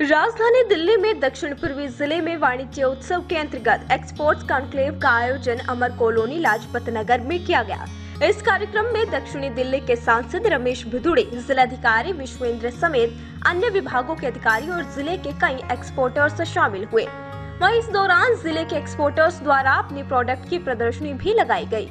राजधानी दिल्ली में दक्षिण पूर्वी जिले में वाणिज्य उत्सव के अंतर्गत एक्सपोर्ट्स कॉन्क्लेव का आयोजन अमर कॉलोनी लाजपत नगर में किया गया। इस कार्यक्रम में दक्षिणी दिल्ली के सांसद रमेश बिधूड़ी, जिलाधिकारी विश्वेंद्र समेत अन्य विभागों के अधिकारी और जिले के कई एक्सपोर्टर्स शामिल हुए। वहीं इस दौरान जिले के एक्सपोर्टर्स द्वारा अपने प्रोडक्ट की प्रदर्शनी भी लगाई गयी।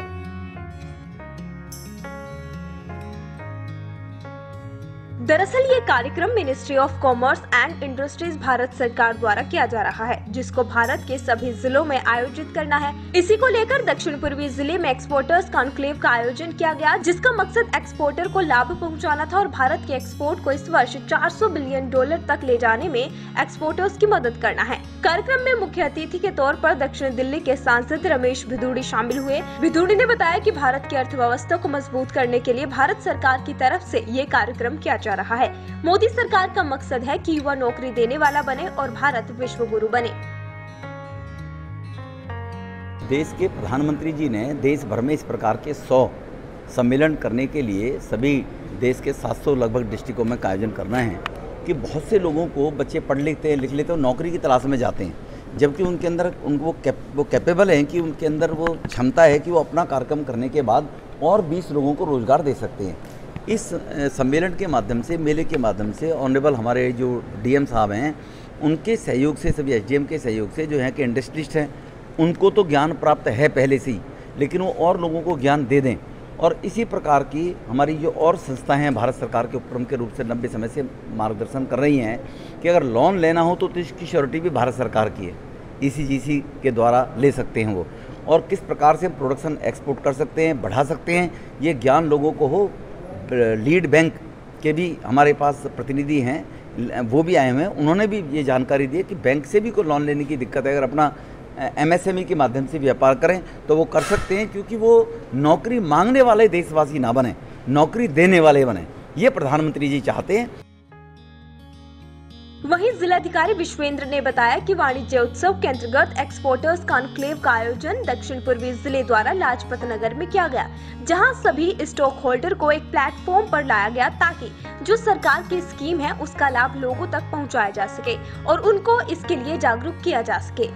दरअसल ये कार्यक्रम ministry of commerce and industries Bharat सरकार द्वारा किया जा रहा है, जिसको भारत के सभी जिलों में आयोजित करना है। इसी को लेकर दक्षिण पूर्वी जिले में एक्सपोर्टर्स कॉन्क्लेव का आयोजन किया गया, जिसका मकसद एक्सपोर्टर को लाभ पहुंचाना था और भारत के एक्सपोर्ट को इस वर्ष 400 बिलियन डॉलर तक ले जाने में एक्सपोर्टर्स की मदद करना है। कार्यक्रम में मुख्य अतिथि के तौर पर दक्षिण दिल्ली के सांसद रमेश बिधूड़ी शामिल हुए। बिधूड़ी ने बताया कि भारत की अर्थव्यवस्था को मजबूत करने के लिए भारत सरकार की तरफ से ये कार्यक्रम किया जा रहा है। मोदी सरकार का मकसद है कि युवा नौकरी देने वाला बने और भारत विश्व गुरु बने। देश के प्रधानमंत्री जी ने देश भर में इस प्रकार के 100 सम्मेलन करने के लिए सभी देश के 700 लगभग डिस्ट्रिक्टों में आयोजन करना है कि बहुत से लोगों को बच्चे पढ़ लेते हैं, लिख लेते हैं, नौकरी की तलाश में जाते हैं, जबकि उनके अंदर वो कैपेबल हैं कि उनके अंदर वो क्षमता है कि वो अपना कार्यक्रम करने के बाद और 20 लोगों को रोजगार दे सकते हैं। इस सम्मेलन के माध्यम से, मेले के माध्यम से ऑनरेबल हमारे जो डीएम साहब हैं उनके सहयोग से, सभी एसडीएम के सहयोग से जो है कि इंडस्ट्रिस्ट हैं उनको तो ज्ञान प्राप्त है पहले से ही, लेकिन वो और लोगों को ज्ञान दे दें। और इसी प्रकार की हमारी जो और संस्थाएं हैं भारत सरकार के उपक्रम के रूप से लंबे समय से मार्गदर्शन कर रही हैं कि अगर लोन लेना हो तो इसकी श्योरिटी भी भारत सरकार की है, ईसीजीसी के द्वारा ले सकते हैं वो, और किस प्रकार से प्रोडक्शन एक्सपोर्ट कर सकते हैं, बढ़ा सकते हैं, ये ज्ञान लोगों को हो। लीड बैंक के भी हमारे पास प्रतिनिधि हैं, वो भी आए हुए हैं, उन्होंने भी ये जानकारी दी कि बैंक से भी कोई लोन लेने की दिक्कत है, अगर अपना एमएसएमई के माध्यम से व्यापार करें तो वो कर सकते हैं, क्योंकि वो नौकरी मांगने वाले देशवासी ना बने, नौकरी देने वाले बने, ये प्रधानमंत्री जी चाहते हैं। वहीं जिलाधिकारी विश्वेंद्र ने बताया कि वाणिज्य उत्सव के अंतर्गत एक्सपोर्टर्स कॉन्क्लेव का आयोजन दक्षिण पूर्वी जिले द्वारा लाजपत नगर में किया गया, जहां सभी स्टॉक होल्डर को एक प्लेटफॉर्म पर लाया गया ताकि जो सरकार की स्कीम है उसका लाभ लोगों तक पहुंचाया जा सके और उनको इसके लिए जागरूक किया जा सके।